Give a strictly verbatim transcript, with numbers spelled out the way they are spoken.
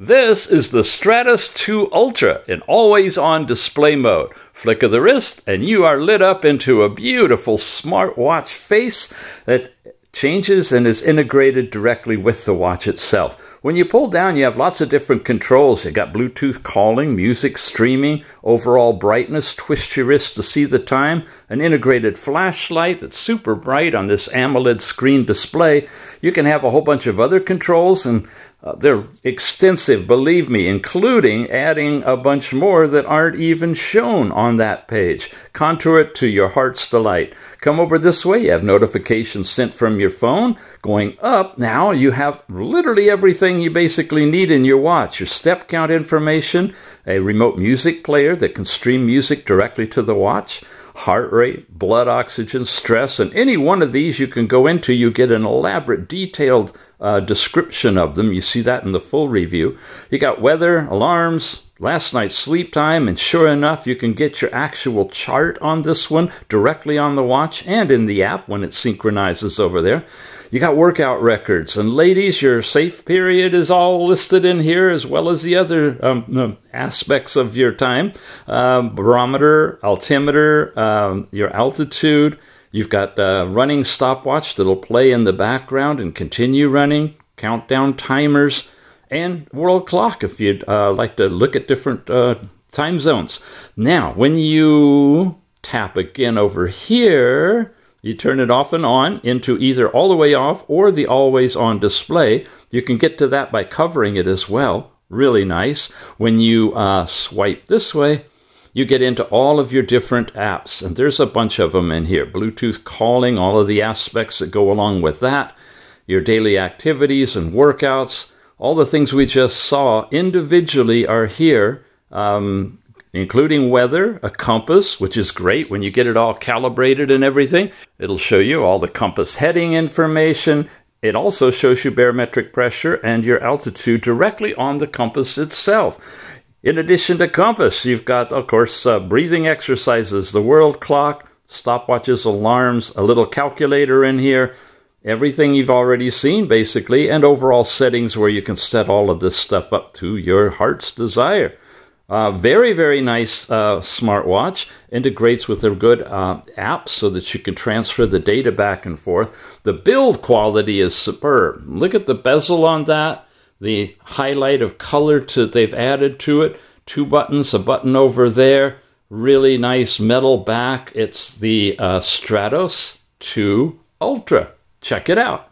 This is the Stratos two Ultra in always-on display mode. Flick of the wrist and you are lit up into a beautiful smartwatch face that changes and is integrated directly with the watch itself. When you pull down, you have lots of different controls. You got Bluetooth calling, music streaming, overall brightness, twist your wrist to see the time, an integrated flashlight that's super bright on this AMOLED screen display. You can have a whole bunch of other controls, and uh, they're extensive, believe me, including adding a bunch more that aren't even shown on that page. Contour it to your heart's delight. Come over this way, you have notifications sent from your phone. Going up now, you have literally everything you basically need in your watch: your step count information, a remote music player that can stream music directly to the watch, heart rate, blood oxygen, stress, and any one of these you can go into. You get an elaborate, detailed uh, description of them. You see that in the full review. You got weather, alarms, last night's sleep time, and sure enough, you can get your actual chart on this one directly on the watch and in the app when it synchronizes over there. You got workout records, and ladies, your safe period is all listed in here, as well as the other um, aspects of your time. Um, barometer, altimeter, um, your altitude. You've got a running stopwatch that'll play in the background and continue running, countdown timers, and world clock if you'd uh, like to look at different uh, time zones. Now, when you tap again over here, you turn it off and on into either all the way off or the always on display. You can get to that by covering it as well. Really nice. When you uh, swipe this way, you get into all of your different apps. And there's a bunch of them in here. Bluetooth calling, all of the aspects that go along with that. Your daily activities and workouts. All the things we just saw individually are here. Um, including weather, a compass, which is great when you get it all calibrated and everything. It'll show you all the compass heading information. It also shows you barometric pressure and your altitude directly on the compass itself. In addition to compass, you've got, of course, uh, breathing exercises, the world clock, stopwatches, alarms, a little calculator in here, everything you've already seen, basically, and overall settings where you can set all of this stuff up to your heart's desire. Uh, very, very nice uh, smartwatch. Integrates with a good uh, app so that you can transfer the data back and forth. The build quality is superb. Look at the bezel on that, the highlight of color that they've added to it. Two buttons, a button over there. Really nice metal back. It's the uh, Stratos two Ultra. Check it out.